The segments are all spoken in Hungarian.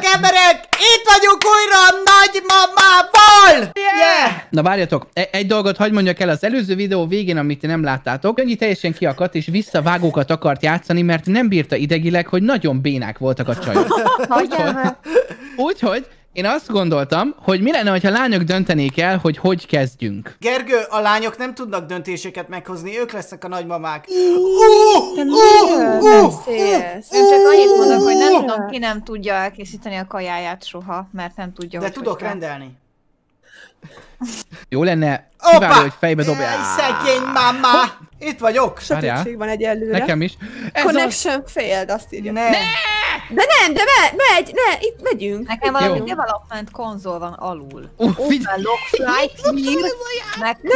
Sziasztok emberek! Itt vagyunk újra a nagymamával! Yeah! Na várjatok, egy dolgot hadd mondjak el az előző videó végén, amit ti nem láttátok. Jönyi teljesen kiakadt és visszavágókat akart játszani, mert nem bírta idegileg, hogy nagyon bénák voltak a csajok. Úgyhogy én azt gondoltam, hogy mi lenne, ha lányok döntenék el, hogy kezdjünk. Gergő, a lányok nem tudnak döntéseket meghozni, ők lesznek a nagymamák. Én csak annyit mondok, hogy nem tudom, ki nem tudja elkészíteni a kajáját soha, mert nem tudja, hogy... De tudok rendelni. Jó lenne, kiváló, hogy fejbe dobjál. Szegény mama! Itt vagyok. Sötétség van egyelőre. Nekem is. Connection failed, azt írja. De nem, de megy, ne, itt megyünk. Nekem valami development konzol van alul. Open Logflight Clear.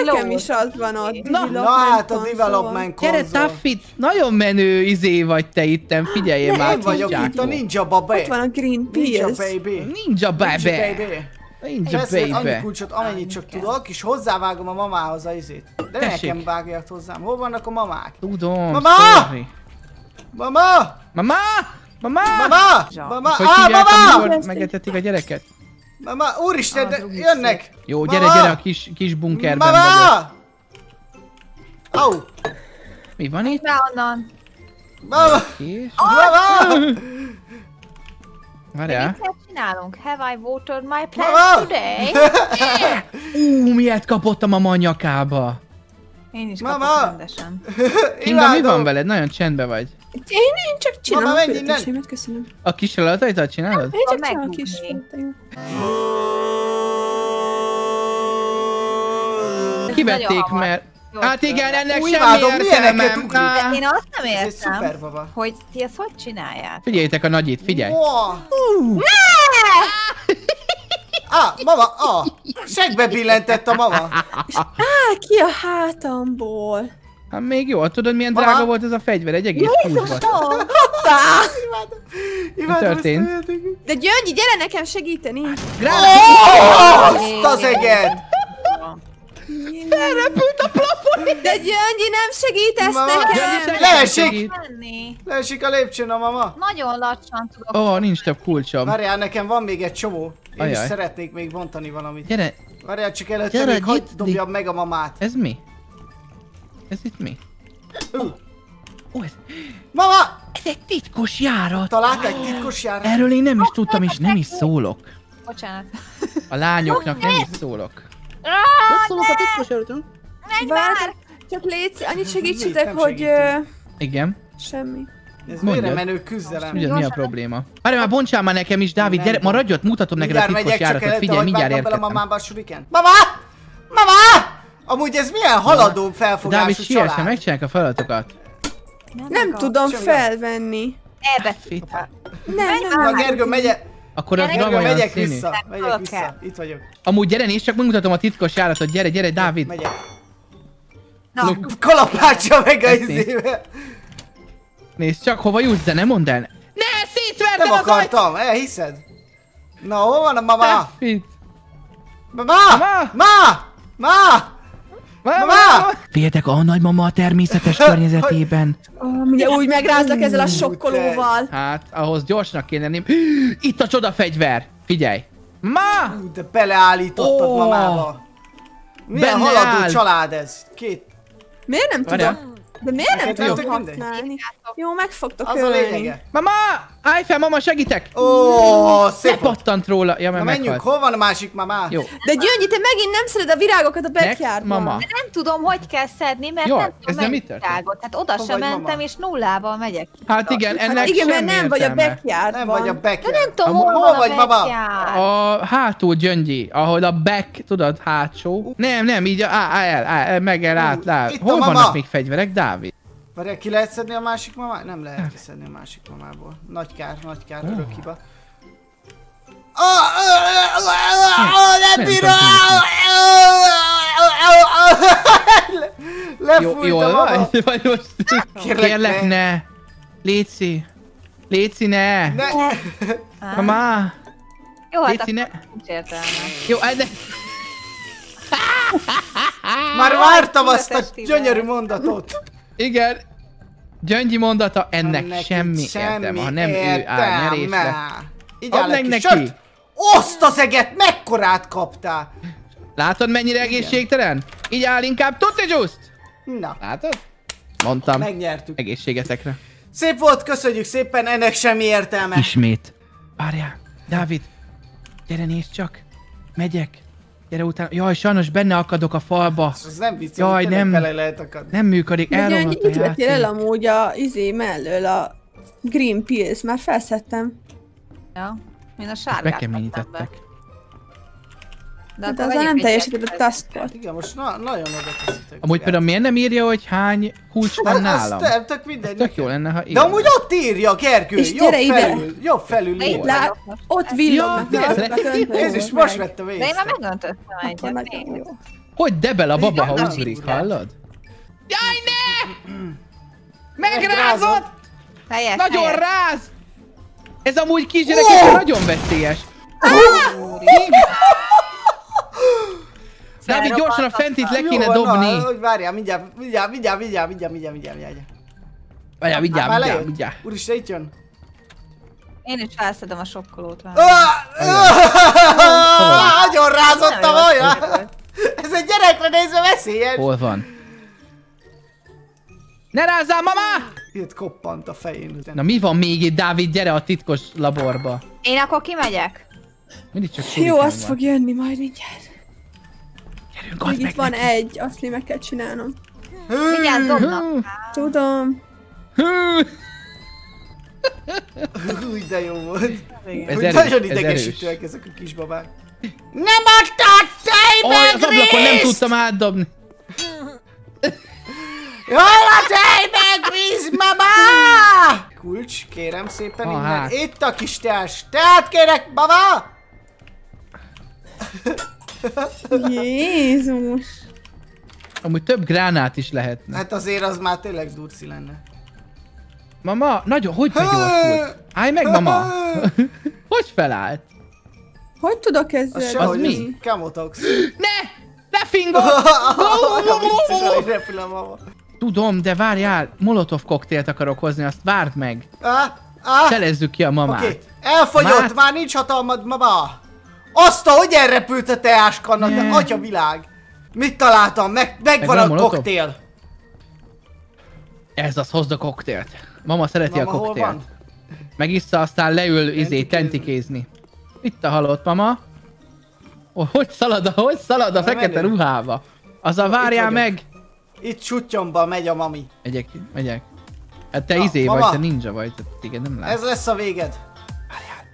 Nekem is az van ott. Na hát a development konzol. Gyere Taffy, nagyon menő izé vagy te itten, figyeljél már. Én vagyok itt a Ninja Baby. Ott van a Green Peas. Ninja Baby. Veszek annyi kulcsot, amennyit csak tudok, és hozzávágom a mamához a izét. De nekem vágját hozzám. Hol vannak a mamák? Tudom. Mama! Mama! Mama! Mama! Mama! Mama! Hogy hívják, amikor megetetik a gyereket? Mama, úristen, de jönnek! Jó, gyere, gyere a kis bunkerben vagyok. Mama! Au! Mi van itt? Onnan! Mama! Mama! Várjál! Mit csinálunk? Have I watered my plants today? Ú, miért kapottam a manyakába? Én is kapok rendesen. Kinga, mi van veled? Nagyon csendbe vagy. Én csak csinálom a főtésémet, köszönöm. A kis feladataidat csinálod? Én csak csinálom a kis feladataidat. Kivették, mert... Hát igen, ennek semmi értelemem. Én azt nem értem, hogy ti ezt hogy csinálják. Figyeljétek a nagyit, figyelj. Á, mama, á! Segbe billentett a mama. Ki a hátamból. Hát még jó, tudod milyen drága volt ez a fegyver, egy egész kulcsban. Mi történt? De Gyöngyi, gyere nekem segíteni! Azt az eget! Felrepült a plafonit! De Gyöngyi, nem segítesz nekem! Leesik! Leesik a lépcsőn a mama! Nagyon lassan tudok. Ó, nincs több kulcsom. Várjál, nekem van még egy csomó. Én is szeretnék még bontani valamit. Gyere! Várjál, csak előtte még hagyd dobjam meg a mamát. Ez mi? Ez itt mi? Mama! Ez egy titkos járat! Talált egy titkos járat! Erről én nem is tudtam, és nem is szólok. Bocsánat. A lányoknak nem is szólok. Nem szólok a titkos járatról. Menj már! Csak légy, annyit segítsetek, hogy... Igen? Semmi. Ez mire menő küzdelem? Mi a probléma? Várjál már, bontsál már nekem is, Dávid, gyere, maradj ott, mutatom neked a titkos járatot. Figyelj, mindjárt értettem. Mama! Mama! Amúgy ez milyen haladó felfogású család. Dávid, megcsinálják a feladatokat. Nem tudom felvenni. Elbefűtve. Na Gergő, megyek. Akkor az van olyan színű. Megyek vissza. Itt vagyok. Amúgy gyere, nézd, csak megmutatom a titkos járatot. Gyere, gyere, Dávid. Megyek. Kalapácsa meg a izébe. Nézd csak, hova jutsz, de ne mondd el. Ne, szétvertem az ajtót. Nem akartam, elhiszed? Na, hol van a mama? Mama! Mama! Mama! Mama! Féltek a nagymama a természetes környezetében. Ugye úgy megrázlak ezzel a sokkolóval. Hát, ahhoz gyorsnak kéne lenni. Itt a csodafegyver! Figyelj! Ma! De beleállítottad mamába. Milyen haladó család ez? Két... Miért nem tudom? De miért nem tudok használni? Jó, meg fogtok ölni. Mama! Állj fel, mama, segítek! Ó, szép! Lepattant róla! Ja, na menjünk, hol van a másik mama? Jó. De Gyöngyi, te megint nem szeded a virágokat a backyardban. De nem tudom, hogy kell szedni, mert nem tudom mennyi virágot. Hát oda sem mentem, és nullával megyek. Hát igen, ennek semmi értelme. Igen, mert nem vagy a backyardban. Nem vagy a backyard. De nem tudom, hol vagy mama? A hátul, Gyöngyi, ahol a back, tudod, hátsó. Nem, így el, hol vannak még fegyverek? Dávid. Várjál, ki lehet szedni a másik mamát? Nem lehet kiszedni a másik mamából. Nagy kár, örök hiba. Nem bírom! Lefújtam a kérlek ne! Léci! Léci ne! Mamá! Jó, hát akkor nincs értelme. Jó, de... Már vártam azt a gyönyörű mondatot. Igen. Gyöngyi mondata, ennek semmi értelme, ha nem ő áll nyerészre. Így áll egy kis sört. Oszt az eget, mekkorát kaptál! Látod, mennyire egészségtelen? Így áll inkább tutti juice-t. Na. Látod? Mondtam. Megnyertük. Egészségetekre. Szép volt, köszönjük szépen, ennek semmi értelme. Ismét. Várjál, Dávid. Gyere, nézd csak. Megyek. Gyere utána. Jaj, sajnos benne akadok a falba. Ez nem vicc, jaj, nem, lehet akadni. Nem működik, elromlott a játék. Mit vettél el amúgy a izé mellől, a green pills? Már felszedtem. Ja, én a sárgát kaptam be. De hát azzal nem teljesített a taskot. Igen, most nagyon odateszitek. Amúgy például miért nem írja, hogy hány kulcs van nálam? Nem, tök mindegy. Tök jó lenne, ha írja. De amúgy ott írja, Gergő, jobb felül írja. Ott villog. Ez is most vettem észre. De én már megöntöttem egyet. Hogy debel a baba, ha ugrik, hallod? Jaj, ne! Megrázott! Nagyon ráz! Ez amúgy kisgyerekekre nagyon veszélyes. Dávid, gyorsan a fentit le kéne dobni! Várjál, mindjárt. Úristen, itt jön! Én is felszedem a sokkolót. Nagyon rázottam olyan! Ez egy gyerekre nézve veszélyes! Hol van? Ne rázzál, mamá! Itt koppant a fején. Na mi van még itt, Dávid? Gyere a titkos laborba! Én akkor kimegyek? Jó, azt fog jönni majd mindjárt. Még itt van egy, azt meg kell csinálnom. Mindjárt dobnak. Tudom. Úgy de jó volt. Nagyon idegesítőek ezek a kisbabák. Nem adtad fejbe, Gris! Az ablakon nem tudtam átdobni. Jól a fejbe, Gris, mama! Kulcs, kérem szépen innen. Itt a kis teás. Tehát kérek, mama! Jézus! Amúgy több gránát is lehetne. Hát azért az már tényleg durci lenne. Mama, nagyon, hogy megyorsult? Állj meg, mama! Hogy felállt? Hogy tudok ezzel? Az mi? Kamotox. Ne! Ne fingod! Tudom, de várjál, molotov koktélt akarok hozni, azt várd meg. Szelezzük ki a mamát. Oké, elfogyott, már nincs hatalmad, mama! Azt, hogy elrepült a teáskanna, de atya világ! Mit találtam? Megvan a koktél! Ez az, hozd a koktélt. Mama szereti a koktélt. Megissza, aztán leül izé tentikézni. Itt a halott, mama. Hogy szalad a fekete ruhába? Azzal várjál meg! Itt sutyomba megy a mami. Megyek, megyek. Hát te izé vagy, te ninja vagy, téged nem lát. Ez lesz a véged. Várjál.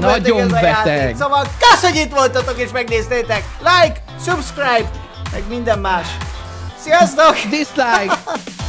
Nagyon beteg! Szóval köszönjük, hogy itt voltatok és megnéztétek! Like, subscribe, meg minden más! Sziasztok! Dislike!